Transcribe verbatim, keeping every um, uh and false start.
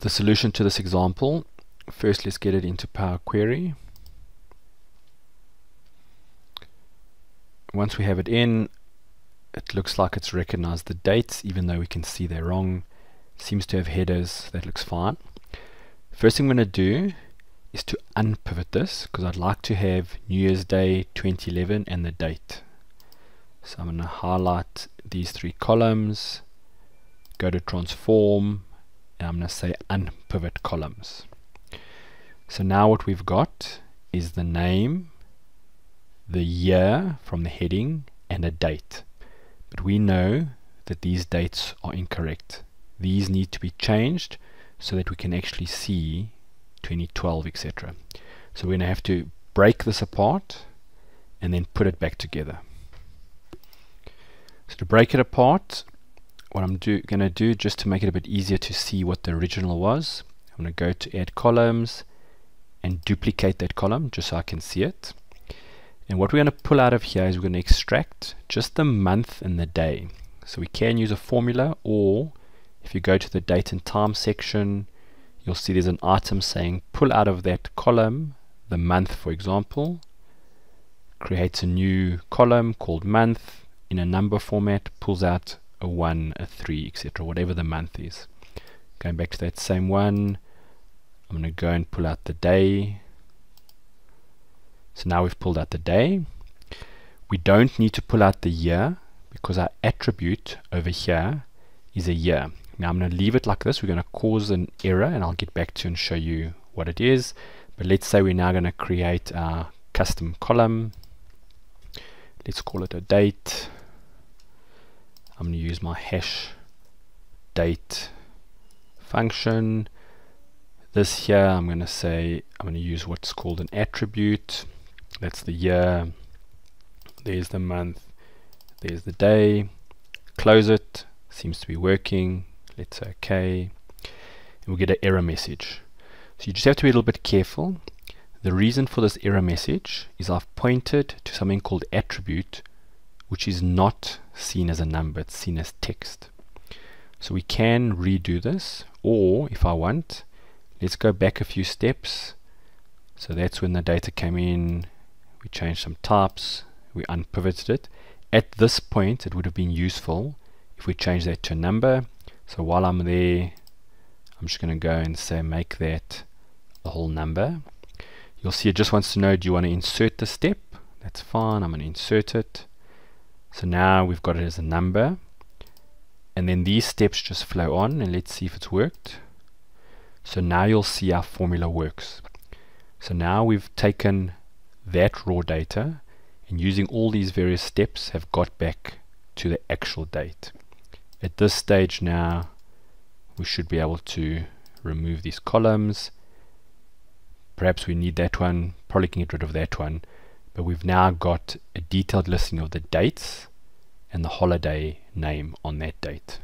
the solution to this example. First, let's get it into Power Query. Once we have it in, it looks like it's recognized the dates, even though we can see they're wrong. It seems to have headers. That looks fine. First thing I'm going to do is to unpivot this, because I'd like to have New Year's Day twenty eleven and the date. So I'm going to highlight these three columns, go to transform, and I'm going to say unpivot columns. So now what we've got is the name, the year from the heading, and a date. But we know that these dates are incorrect. These need to be changed so that we can actually see twenty twelve, et cetera. So we're going to have to break this apart and then put it back together. So to break it apart, what I'm going to do, just to make it a bit easier to see what the original was, I'm going to go to add columns and duplicate that column just so I can see it. And what we're going to pull out of here is we're going to extract just the month and the day. So we can use a formula, or if you go to the date and time section, you'll see there's an item saying pull out of that column the month, for example. Creates a new column called month in a number format, pulls out a one, a three, et cetera, whatever the month is. Going back to that same one, I'm going to go and pull out the day. So now we've pulled out the day. We don't need to pull out the year, because our attribute over here is a year. Now I'm going to leave it like this. We're going to cause an error, and I'll get back to and show you what it is. But let's say we're now going to create our custom column. Let's call it a date. I'm going to use my hash date function. This here, I'm going to say, I'm going to use what's called an attribute. That's the year, there's the month, there's the day. Close it, seems to be working. Let's say OK, and we'll get an error message. So you just have to be a little bit careful. The reason for this error message is I've pointed to something called attribute, which is not seen as a number, it's seen as text. So we can redo this, or if I want, let's go back a few steps. So that's when the data came in, we changed some types, we unpivoted it. At this point, it would have been useful if we change that to a number. So while I'm there, I'm just going to go and say make that a whole number. You'll see it just wants to know, do you want to insert the step? That's fine, I'm going to insert it. So now we've got it as a number, and then these steps just flow on, and let's see if it's worked. So now you'll see our formula works. So now we've taken that raw data, and using all these various steps have got back to the actual date. At this stage now, we should be able to remove these columns. Perhaps we need that one, probably can get rid of that one, but we've now got a detailed listing of the dates and the holiday name on that date.